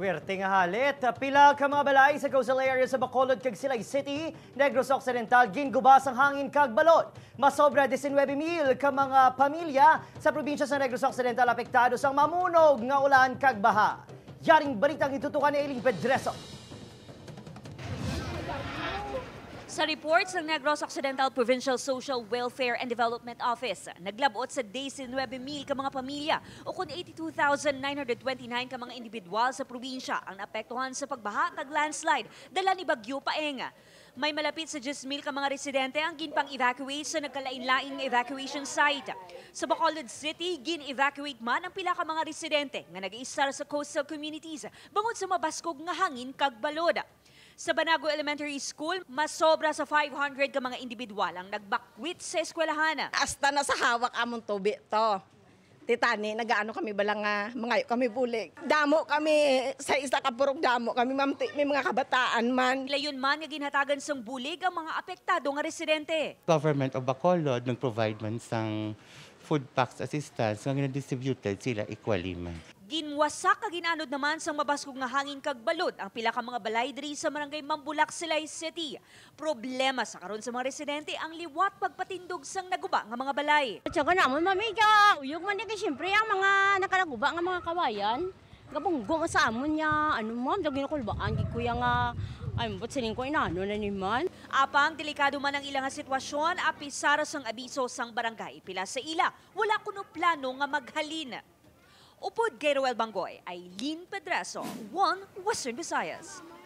Werteng halit, pila ka mga balay sa coastal area sa Bacolod kag Silay City, Negros Occidental, gingubas ang hangin kag balot. Masobra 19,000 ka mga pamilya sa probinsya sa Negros Occidental apektado sa mamunog nga ulan kag baha. Yaring balitang itutukan ni Eileen Pedreso. Sa report ng Negros Occidental Provincial Social Welfare and Development Office, naglabot sa 19,000 ka mga pamilya o kun 82,929 ka mga individual sa probinsya ang naapektuhan sa pagbaha kag landslide dala ni Bagyo Paeng. May malapit sa 10,000 ka mga residente ang ginpang-evacuate sa nagkalain-lain nga evacuation site. Sa Bacolod City, gin-evacuate man ang pila ka mga residente nga nag-iisar sa coastal communities bangod sa mabaskog nga hangin kag balod. Sa Banago Elementary School, mas sobra sa 500 ka mga individual ang nagbakwit sa eskwelahan. Asta na sa hawak among tubig to. Titani, nagaano kami balang nga, mangayo kami bulig. Damo kami, sa isa ka purok damo kami, mamti, may mga kabataan man. Layon man, ginhatagan sang bulig ang mga apektado nga residente. Government of Bacolod nag-provide man sang food packs assistance nga ginadistributed sila equally man. Ginwasak ka ginanod naman sa mabaskog nga hangin kag balod ang pila ka mga balay diri sa Barangay Mambulak, Silay City. Problema sa karon sa mga residente ang liwat pagpatindog sang naguba nga mga balay. Tiyaga namon mamiga, uyog man ni siyempre ang mga nakaraguba nga mga kawayan, gabunggo sa amon nya, ano ma'am dagin kulbaan gid kuya nga ay mabot siling ko inano na niman. Apang delikado man ang ilang sitwasyon, apisar sang abiso sang barangay pila sa ila, wala kuno plano nga maghalin. Upod kay Roel Bangoy, Eileen Pedreso, One Western Visayas.